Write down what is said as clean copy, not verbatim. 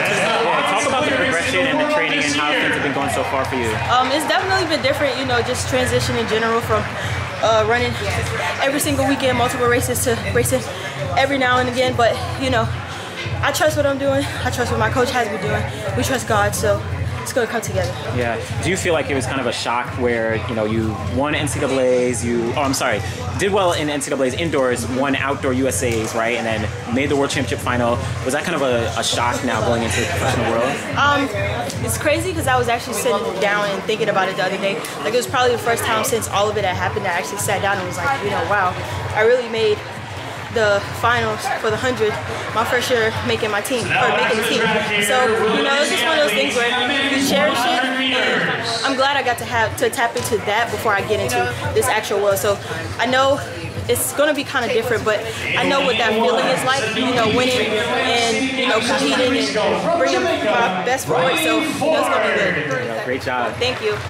Talk about the progression and the training and how things have been going so far for you. It's definitely been different, you know, just transition in general from running every single weekend, multiple races, to racing every now and again. But, you know, I trust what I'm doing. I trust what my coach has been doing. We trust God, so it's going to come together. Yeah. Do you feel like it was kind of a shock where, you know, you won NCAAs, did well in NCAAs indoors, won outdoor USAs, right, and then made the World Championship final? Was that kind of a shock now going into the professional world? It's crazy because I was actually sitting down and thinking about it the other day. Like, it was probably the first time since all of it had happened that I actually sat down and was like, you know, wow, I really made the finals for the 100 my first year making my team, or making the team. So, you know, it's just one of those things where you cherish it, and I'm glad I got to tap into that before I get into this actual world. So I know it's going to be kind of different, but I know what that feeling is like, you know, winning and, you know, competing and bringing my best forward. So, you know, it's going to be good. Great job. Thank you.